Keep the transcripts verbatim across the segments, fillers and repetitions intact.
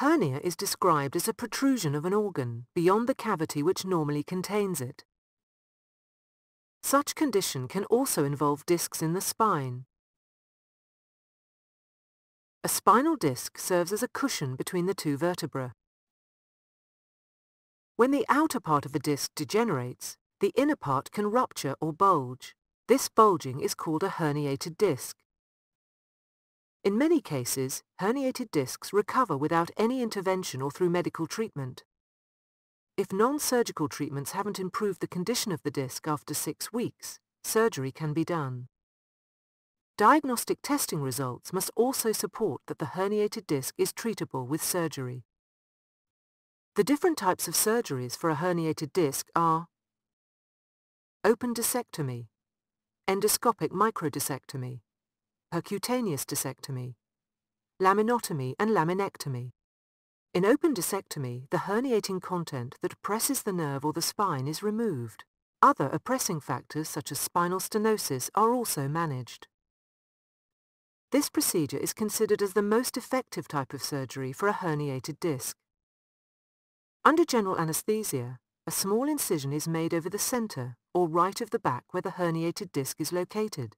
Hernia is described as a protrusion of an organ beyond the cavity which normally contains it. Such condition can also involve discs in the spine. A spinal disc serves as a cushion between the two vertebrae. When the outer part of a disc degenerates, the inner part can rupture or bulge. This bulging is called a herniated disc. In many cases, herniated discs recover without any intervention or through medical treatment. If non-surgical treatments haven't improved the condition of the disc after six weeks, surgery can be done. Diagnostic testing results must also support that the herniated disc is treatable with surgery. The different types of surgeries for a herniated disc are open discectomy, endoscopic microdiscectomy, percutaneous discectomy, laminotomy and laminectomy. In open discectomy, the herniating content that oppresses the nerve or the spine is removed. Other oppressing factors such as spinal stenosis are also managed. This procedure is considered as the most effective type of surgery for a herniated disc. Under general anesthesia, a small incision is made over the center or right of the back where the herniated disc is located.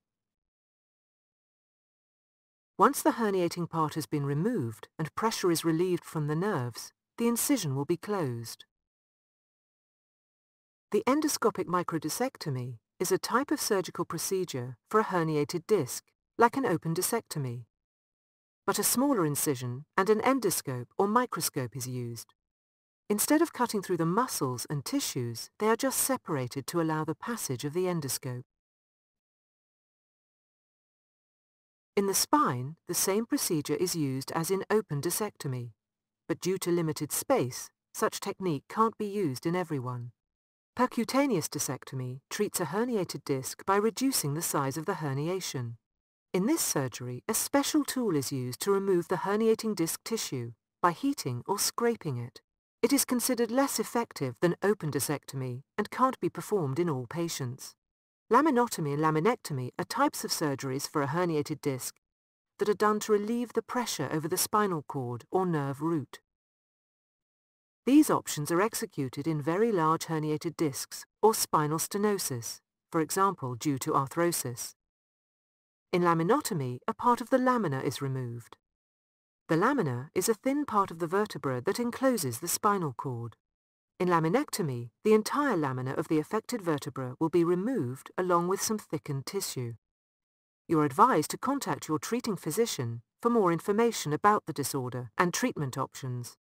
Once the herniating part has been removed and pressure is relieved from the nerves, the incision will be closed. The endoscopic microdiscectomy is a type of surgical procedure for a herniated disc, like an open discectomy, but a smaller incision and an endoscope or microscope is used. Instead of cutting through the muscles and tissues, they are just separated to allow the passage of the endoscope. In the spine, the same procedure is used as in open discectomy, but due to limited space, such technique can't be used in everyone. Percutaneous discectomy treats a herniated disc by reducing the size of the herniation. In this surgery, a special tool is used to remove the herniating disc tissue by heating or scraping it. It is considered less effective than open discectomy and can't be performed in all patients. Laminotomy and laminectomy are types of surgeries for a herniated disc that are done to relieve the pressure over the spinal cord or nerve root. These options are executed in very large herniated discs or spinal stenosis, for example due to arthrosis. In laminotomy, a part of the lamina is removed. The lamina is a thin part of the vertebra that encloses the spinal cord. In laminectomy, the entire lamina of the affected vertebra will be removed along with some thickened tissue. You are advised to contact your treating physician for more information about the disorder and treatment options.